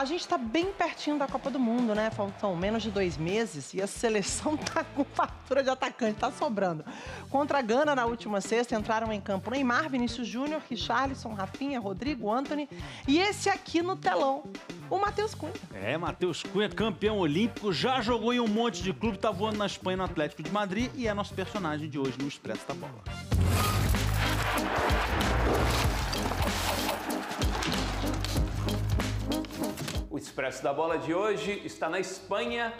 A gente está bem pertinho da Copa do Mundo, né? Faltam menos de 2 meses e a seleção tá com fatura de atacante, tá sobrando. Contra a Gana, na última sexta, entraram em campo Neymar, Vinícius Júnior, Richarlison, Rafinha, Rodrigo, Anthony e esse aqui no telão, o Matheus Cunha. É, Matheus Cunha, campeão olímpico, já jogou em um monte de clube, tá voando na Espanha, no Atlético de Madrid e é nosso personagem de hoje no Expresso da Bola. O Expresso da Bola de hoje está na Espanha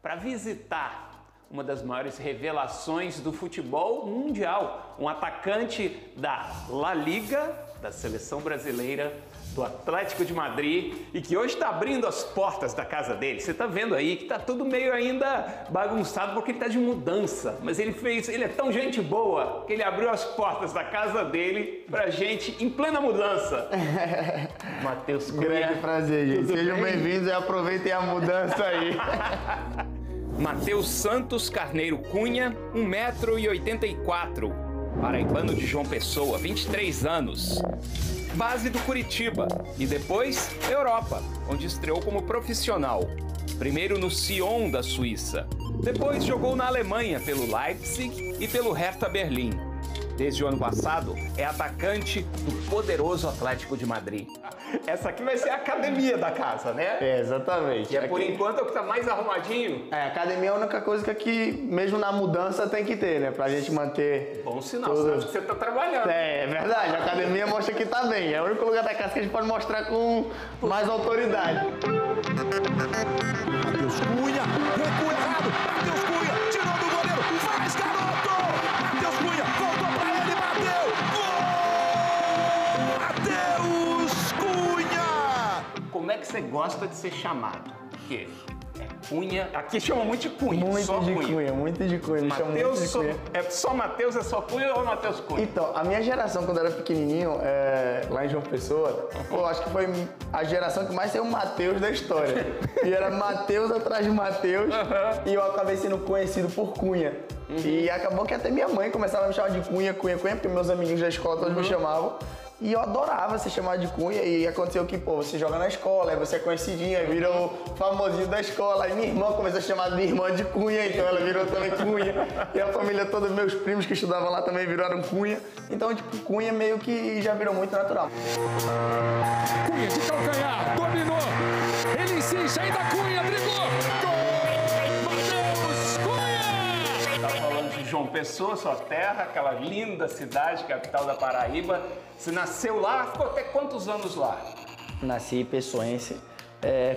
para visitar uma das maiores revelações do futebol mundial, um atacante da La Liga, da seleção brasileira, do Atlético de Madrid e que hoje está abrindo as portas da casa dele. Você está vendo aí que está tudo meio ainda bagunçado porque ele está de mudança, mas ele é tão gente boa que ele abriu as portas da casa dele pra gente em plena mudança. Matheus Cunha. Grande prazer, gente. Sejam bem-vindos e aproveitem a mudança aí. Matheus Santos Carneiro Cunha, 1,84 m, paraibano de João Pessoa, 23 anos. Base do Curitiba e depois Europa, onde estreou como profissional. Primeiro no Sion da Suíça, depois jogou na Alemanha pelo Leipzig e pelo Hertha Berlim. Desde o ano passado, é atacante do poderoso Atlético de Madrid. Essa aqui vai ser a academia da casa, né? É, exatamente. E é por enquanto é o que tá mais arrumadinho. É, a academia é a única coisa que aqui, mesmo na mudança, tem que ter, né? Pra gente manter... Bom sinal, tudo... Você tá trabalhando. É, é verdade. A academia mostra que tá bem. É o único lugar da casa que a gente pode mostrar com mais autoridade. Matheus Cunha, recuado! Matheus Cunha, tirou do goleiro! Faz, garoto! Matheus Cunha, voltou pra ele, bateu! Gol! Matheus Cunha! Como é que você gosta de ser chamado? Porque é Cunha... Aqui chama muito de Cunha, muito de Cunha. Matheus, é só Matheus, é só Cunha ou Matheus Cunha? Então, a minha geração, quando era pequenininho, lá em João Pessoa, pô, acho que foi a geração que mais saiu Matheus da história. E era Matheus atrás de Matheus, e eu acabei sendo conhecido por Cunha. E acabou que até minha mãe começava a me chamar de Cunha, Cunha, Cunha, porque meus amiguinhos da escola todos me chamavam. E eu adorava ser chamado de Cunha. E aconteceu que, pô, você joga na escola, aí você é conhecidinho, aí vira o famosinho da escola. Aí minha irmã começou a chamar minha irmã de Cunha, então ela virou também Cunha. E a família toda, meus primos que estudavam lá também viraram Cunha. Então, tipo, Cunha meio que já virou muito natural. Cunha de calcanhar, dominou, ele insiste, ainda Cunha, driblou. João Pessoa, sua terra, aquela linda cidade, capital da Paraíba. Você nasceu lá, ficou até quantos anos lá? Nasci pessoense,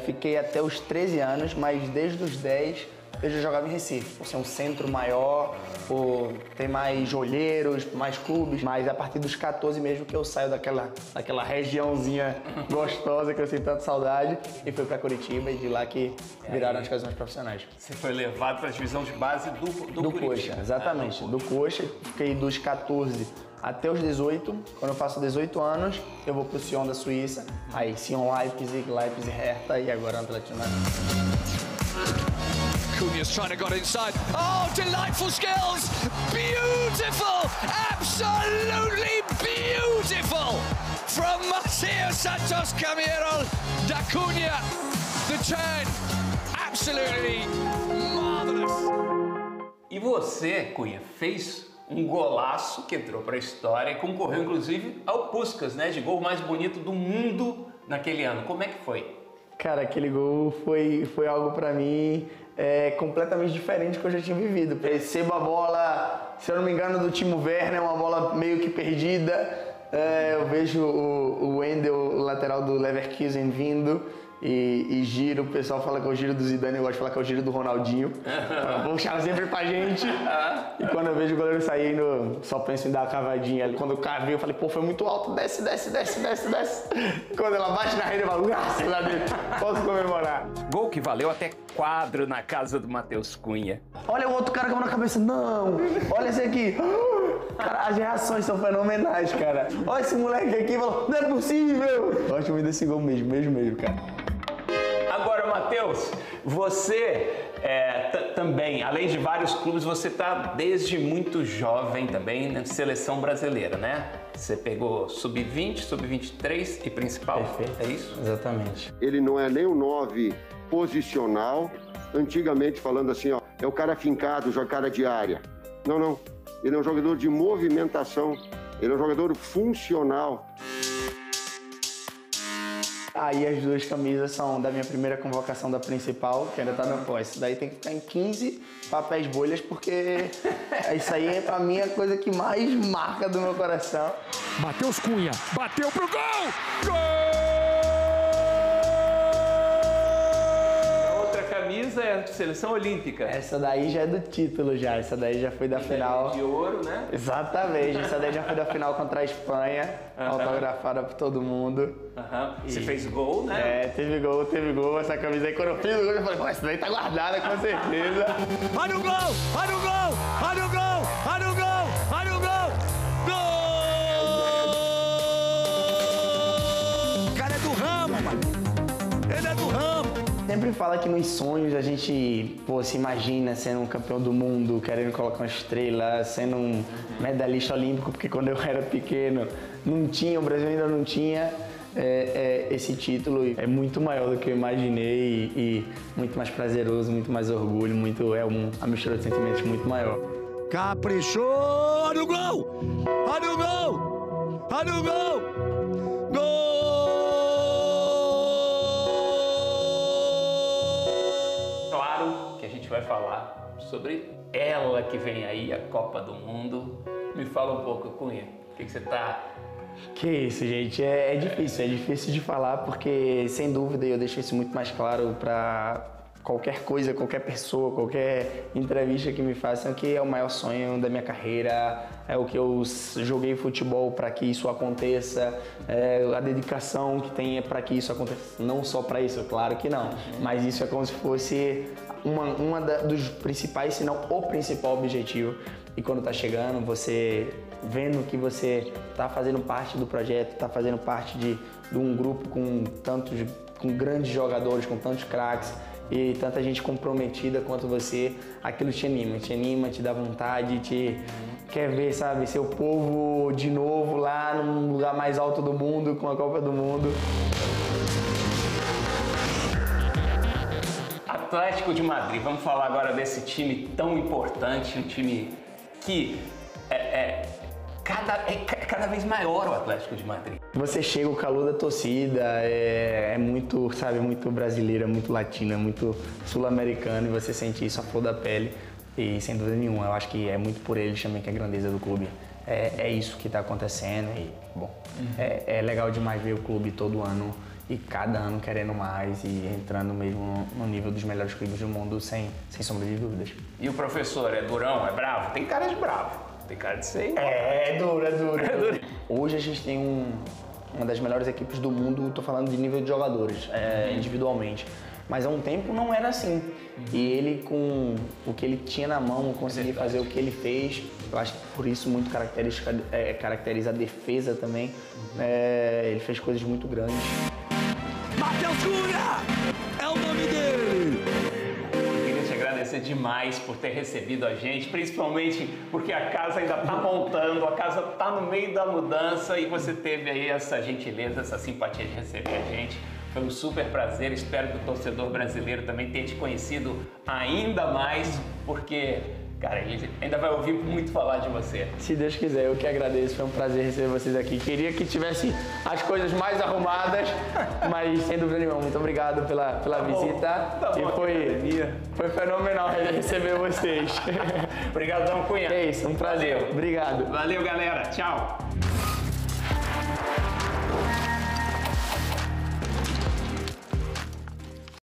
fiquei até os 13 anos, mas desde os 10 eu já jogava em Recife, por ser um centro maior, por ter mais olheiros, mais clubes, mas a partir dos 14 mesmo que eu saio daquela regiãozinha gostosa que eu sinto tanta saudade e fui pra Curitiba e de lá que viraram as coisas mais profissionais. Você foi levado pra divisão de base do Curitiba. Coxa, exatamente, do Coxa, fiquei dos 14 até os 18, quando eu faço 18 anos, eu vou pro Sion da Suíça, aí Sion Leipzig, Leipzig Hertha e agora Atlético de Madrid. Cunha's trying to get inside. Oh, delightful skills! Beautiful! Absolutely beautiful! From Matheus Santos Carneiro da Cunha, the turn, absolutely marvelous. E você, Cunha, fez um golaço que entrou para a história e concorreu inclusive ao Puskas, né, de gol mais bonito do mundo naquele ano. Como é que foi? Cara, aquele gol foi algo para mim. É completamente diferente do que eu já tinha vivido. Percebo a bola, se eu não me engano, do Timo Werner, uma bola meio que perdida. Eu vejo o Wendel, o lateral do Leverkusen, vindo e giro. O pessoal fala que é o giro do Zidane, eu gosto de falar que é o giro do Ronaldinho. Vou puxar sempre pra gente. E quando eu vejo o goleiro saindo, só penso em dar uma cavadinha. Quando eu cavei, eu falei, pô, foi muito alto, desce, desce, desce, desce, desce. Quando ela bate na rede, eu falo, graças a Deus, posso comemorar. Gol que valeu até quadro na casa do Matheus Cunha. Olha o outro cara que eu vou na cabeça, não, olha esse aqui. Cara, as reações são fenomenais, cara. Olha esse moleque aqui, falou, não é possível. Eu acho que me deu esse gol mesmo, cara. Agora, Matheus, você também, além de vários clubes, você está desde muito jovem também na seleção brasileira, né? Você pegou sub-20, sub-23 e principal. Perfeito. É isso? Exatamente. Ele não é nem o 9 posicional, antigamente falando assim, ó, é o cara fincado, o cara de área. Não, não. Ele é um jogador de movimentação, ele é um jogador funcional. Aí as duas camisas são da minha primeira convocação da principal, que ainda tá na posse. Daí tem que ficar em 15 papéis bolhas, porque isso aí é pra mim a coisa que mais marca do meu coração. Matheus Cunha, bateu pro gol! Gol! A outra camisa é a seleção olímpica. Essa daí já é do título já, essa daí já foi da final. De ouro, né? Exatamente, essa daí já foi da final contra a Espanha, autografada por todo mundo. Uhum. Você fez gol, né? É, teve gol. Essa camisa aí, quando eu fiz o gol, eu falei, essa daí tá guardada, com certeza. Olha o gol! Olha o gol! Olha o gol! Olha o gol! Olha o gol! Gol! O cara é do ramo, mano! Ele é do ramo! Sempre fala que nos sonhos a gente, pô, se imagina sendo um campeão do mundo, querendo colocar uma estrela, sendo um medalhista olímpico, porque quando eu era pequeno, não tinha, o Brasil ainda não tinha. Esse título é muito maior do que eu imaginei e muito mais prazeroso, muito mais orgulho, a mistura de sentimentos muito maior. Caprichou! Olha o gol! Olha o gol! Olha o gol! Gol! Claro que a gente vai falar sobre ela que vem aí, a Copa do Mundo. Me fala um pouco, Cunha, o que você tá... Que isso, gente, é difícil de falar, porque sem dúvida eu deixo isso muito mais claro para qualquer coisa, qualquer pessoa, qualquer entrevista que me façam, que é o maior sonho da minha carreira, é o que eu joguei futebol para que isso aconteça, é a dedicação que tem para que isso aconteça, não só para isso, claro que não, mas isso é como se fosse dos principais, se não o principal objetivo. E quando tá chegando, você vendo que você tá fazendo parte do projeto, tá fazendo parte de um grupo com grandes jogadores, com tantos craques e tanta gente comprometida quanto você, aquilo te anima, te dá vontade, te quer ver, sabe, seu povo de novo lá num lugar mais alto do mundo, com a Copa do Mundo. Atlético de Madrid, vamos falar agora desse time tão importante, um time que é cada vez maior, o Atlético de Madrid. Você chega, o calor da torcida é muito, sabe, muito brasileira, muito latina, muito sul-americana, e você sente isso à flor da pele, e sem dúvida nenhuma, eu acho que é muito por eles também que a grandeza do clube é isso que está acontecendo, e bom, é legal demais ver o clube todo ano, e cada ano querendo mais e entrando mesmo no nível dos melhores clubes do mundo, sem sombra de dúvidas. E o professor é durão, é bravo? Tem cara de bravo, tem cara de ser... É duro. Hoje a gente tem uma das melhores equipes do mundo, tô falando de nível de jogadores, individualmente. Mas há um tempo não era assim. E ele, com o que ele tinha na mão, conseguia fazer o que ele fez. Eu acho que por isso muito caracteriza a defesa também. Ele fez coisas muito grandes. Matheus Cunha é o nome dele! Eu queria te agradecer demais por ter recebido a gente, principalmente porque a casa ainda está montando, a casa está no meio da mudança e você teve aí essa gentileza, essa simpatia de receber a gente. Foi um super prazer, espero que o torcedor brasileiro também tenha te conhecido ainda mais, porque, cara, ele ainda vai ouvir muito falar de você. Se Deus quiser, eu que agradeço, foi um prazer receber vocês aqui. Queria que tivesse as coisas mais arrumadas, mas sem dúvida nenhuma, muito obrigado pela visita. Tá bom, foi fenomenal receber vocês. Obrigadão, Cunha. É isso, um prazer. Valeu. Obrigado. Valeu, galera. Tchau.